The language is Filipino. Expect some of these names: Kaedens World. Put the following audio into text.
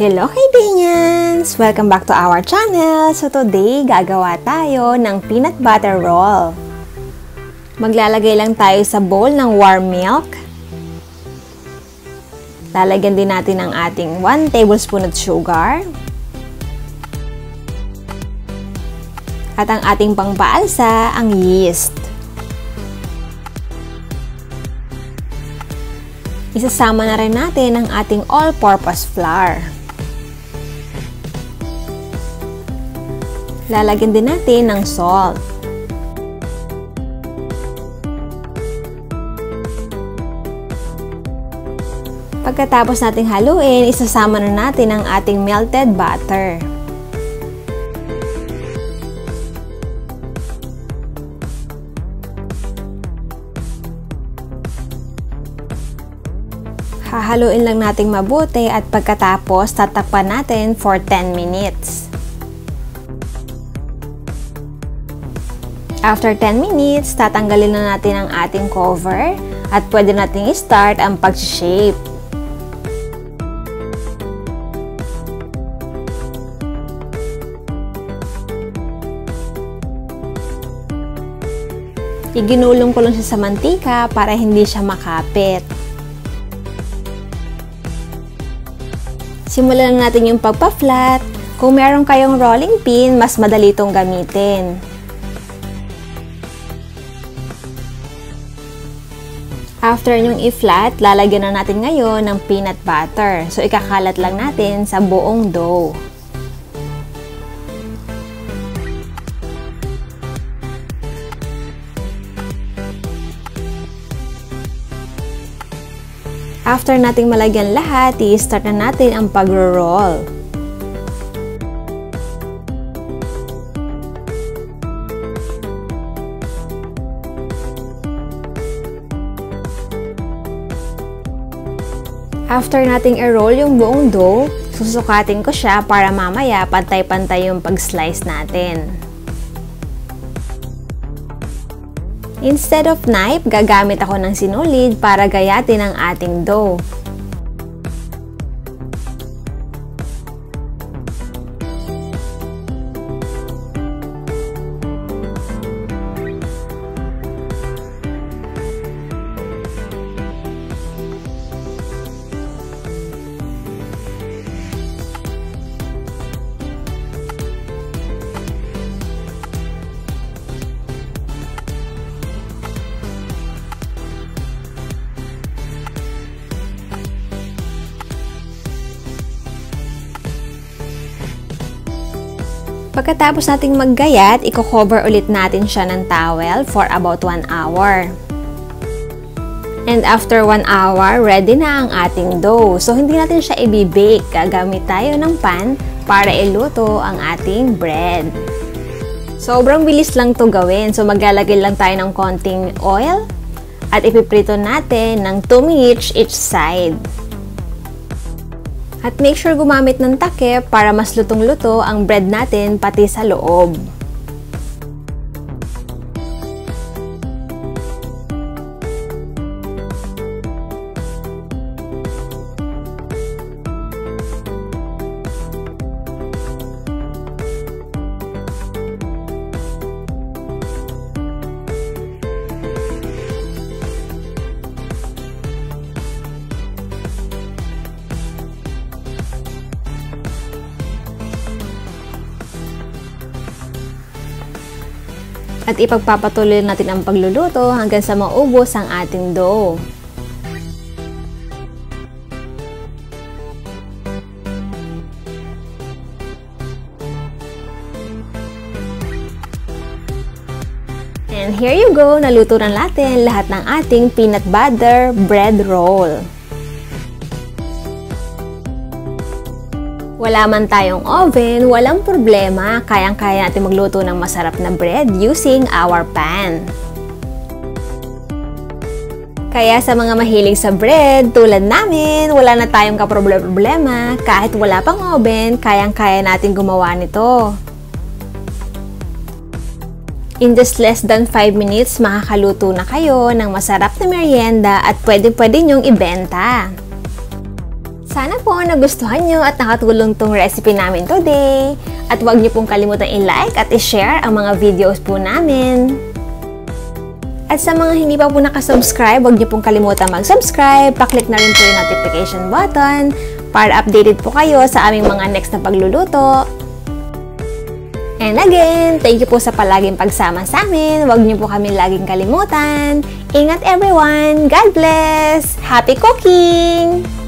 Hello Kaedens! Welcome back to our channel! So today, gagawa tayo ng peanut butter roll. Maglalagay lang tayo sa bowl ng warm milk. Lalagyan din natin ang ating 1 tablespoon of sugar. At ang ating pangpaalsa, ang yeast. Isasama na rin natin ang ating all-purpose flour. Lalagyan din natin ng salt. Pagkatapos nating haluin, isasama na natin ang ating melted butter. Hahaluin lang nating mabuti at pagkatapos tatakpan natin for 10 minutes. After 10 minutes, tatanggalin na natin ang ating cover at pwede nating i-start ang pag-shape. Iginulong ko lang siya sa mantika para hindi siya makapit. Simulan na natin yung pagpa-flat. Kung meron kayong rolling pin, mas madali itong gamitin. After nyong i-flat, lalagyan na natin ngayon ng peanut butter. So, ikakalat lang natin sa buong dough. After nating malagyan lahat, i-start na natin ang pag-roll. After nating i-roll yung buong dough, susukatin ko siya para mamaya pantay-pantay yung pag-slice natin. Instead of knife, gagamit ako ng sinulid para gayatin ang ating dough. Pagkatapos nating maggayat, i-cover ulit natin siya ng towel for about 1 hour. And after 1 hour, ready na ang ating dough. So, hindi natin siya i-bake. Gagamit tayo ng pan para iluto ang ating bread. Sobrang bilis lang to gawin. So, maglalagay lang tayo ng konting oil at ipiprito natin ng 2 minutes each side. At make sure gumamit ng takip para mas lutong-luto ang bread natin pati sa loob. At ipagpapatuloy natin ang pagluluto hanggang sa maubos ang ating dough. And here you go, naluto na natin lahat ng ating peanut butter bread roll. wala man tayong oven, walang problema, kayang-kaya natin magluto ng masarap na bread using our pan. Kaya sa mga mahilig sa bread, tulad namin, wala na tayong kaproblema, kahit wala pang oven, kayang-kaya natin gumawa nito. In just less than 5 minutes, makakaluto na kayo ng masarap na merienda at pwede-pwede nyong ibenta. Sana po nagustuhan nyo at nakatulong tong recipe namin today. At huwag nyo pong kalimutan i-like at i-share ang mga videos po namin. At sa mga hindi pa po nakasubscribe, huwag niyo pong kalimutan mag-subscribe. Pa-click na rin po yung notification button para updated po kayo sa aming mga next na pagluluto. And again, thank you po sa palaging pagsama sa amin. Huwag niyo po kami laging kalimutan. Ingat everyone! God bless! Happy cooking!